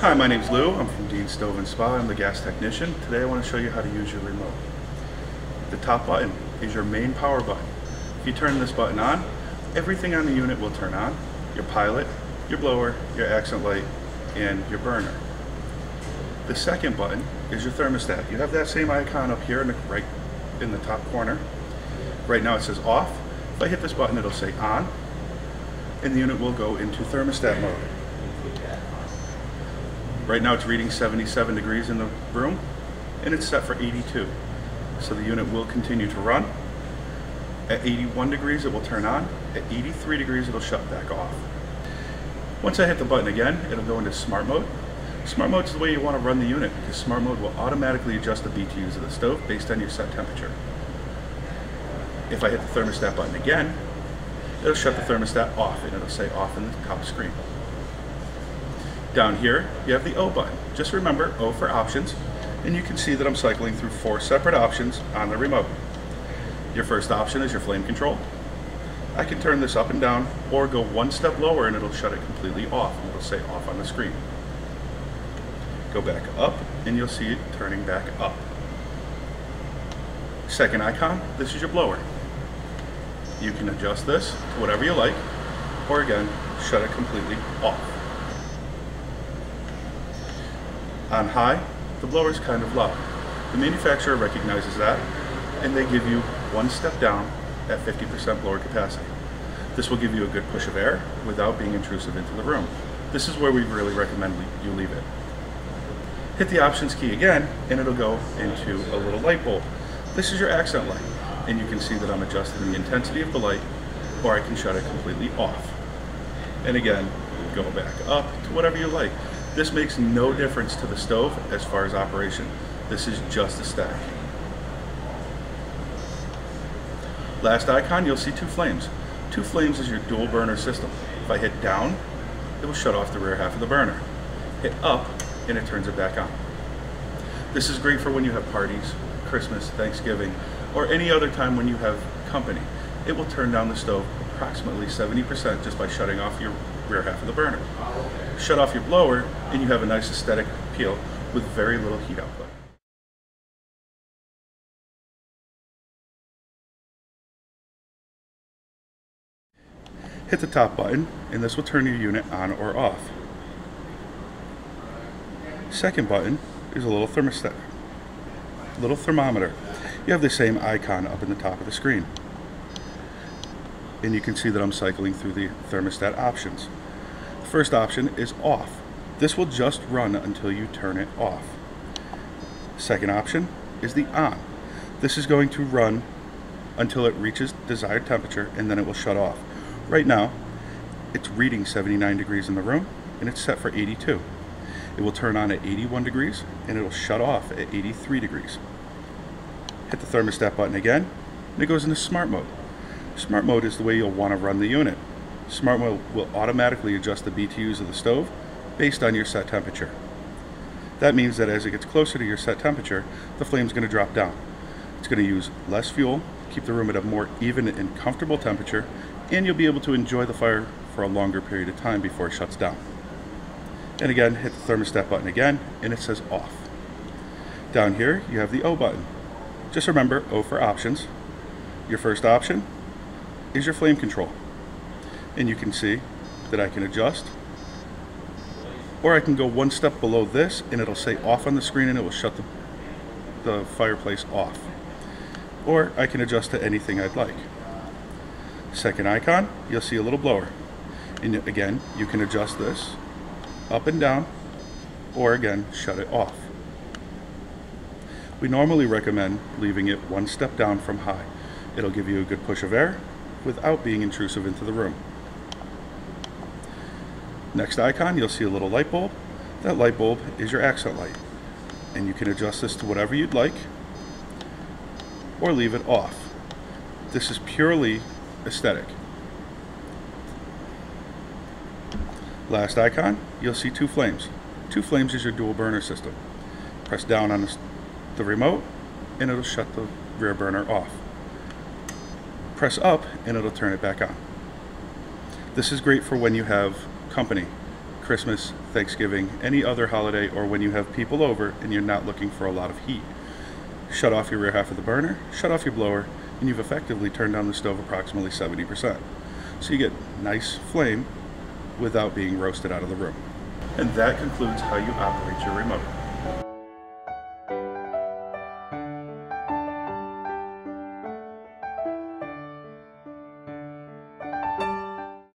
Hi, my name's Lou. I'm from Dean's Stove and Spa. I'm the gas technician. Today I want to show you how to use your remote. The top button is your main power button. If you turn this button on, everything on the unit will turn on. Your pilot, your blower, your accent light, and your burner. The second button is your thermostat. You have that same icon up here in the right in the top corner. Right now it says off. If I hit this button, it'll say on, and the unit will go into thermostat mode. Right now it's reading 77 degrees in the room, and it's set for 82. So the unit will continue to run. At 81 degrees it will turn on. At 83 degrees it'll shut back off. Once I hit the button again, it'll go into smart mode. Smart mode is the way you want to run the unit, because smart mode will automatically adjust the BTUs of the stove based on your set temperature. If I hit the thermostat button again, it'll shut the thermostat off, and it'll say off in the top screen. Down here, you have the O button. Just remember O for options, and you can see that I'm cycling through 4 separate options on the remote. Your first option is your flame control. I can turn this up and down, or go one step lower and it'll shut it completely off, and it'll say off on the screen. Go back up, and you'll see it turning back up. Second icon, this is your blower. You can adjust this to whatever you like, or again, shut it completely off. On high, the blower is kind of loud. The manufacturer recognizes that, and they give you one step down at 50% blower capacity. This will give you a good push of air without being intrusive into the room. This is where we really recommend you leave it. Hit the options key again, and it'll go into a little light bulb. This is your accent light, and you can see that I'm adjusting the intensity of the light, or I can shut it completely off. And again, go back up to whatever you like. This makes no difference to the stove as far as operation. This is just a stack. Last icon, you'll see 2 flames. 2 flames is your dual burner system. If I hit down, it will shut off the rear half of the burner. Hit up, and it turns it back on. This is great for when you have parties, Christmas, Thanksgiving, or any other time when you have company. It will turn down the stove approximately 70% just by shutting off your rear half of the burner. Shut off your blower, and you have a nice aesthetic appeal with very little heat output. Hit the top button, and this will turn your unit on or off. Second button is a little thermostat, little thermometer. You have the same icon up in the top of the screen, and you can see that I'm cycling through the thermostat options. The first option is off. This will just run until you turn it off. Second option is the on. This is going to run until it reaches desired temperature, and then it will shut off. Right now, it's reading 79 degrees in the room, and it's set for 82. It will turn on at 81 degrees, and it will shut off at 83 degrees. Hit the thermostat button again, and it goes into smart mode. Smart mode is the way you'll want to run the unit. Smart mode will automatically adjust the BTUs of the stove based on your set temperature. That means that as it gets closer to your set temperature, the flame's going to drop down. It's going to use less fuel, keep the room at a more even and comfortable temperature, and you'll be able to enjoy the fire for a longer period of time before it shuts down. And again, hit the thermostat button again, and it says off. Down here, you have the O button. Just remember O for options. Your first option is your flame control. And you can see that I can adjust, or I can go one step below this, and it'll say off on the screen, and it will shut the fireplace off. Or I can adjust to anything I'd like. Second icon, you'll see a little blower. And again, you can adjust this up and down, or again, shut it off. We normally recommend leaving it one step down from high. It'll give you a good push of air without being intrusive into the room. Next icon, you'll see a little light bulb. That light bulb is your accent light, and you can adjust this to whatever you'd like, or leave it off. This is purely aesthetic. Last icon, you'll see 2 flames. 2 flames is your dual burner system. Press down on the remote, and it'll shut the rear burner off. Press up, and it'll turn it back on. This is great for when you have company, Christmas, Thanksgiving, any other holiday, or when you have people over and you're not looking for a lot of heat. Shut off your rear half of the burner, shut off your blower, and you've effectively turned down the stove approximately 70%. So you get nice flame without being roasted out of the room. And that concludes how you operate your remote.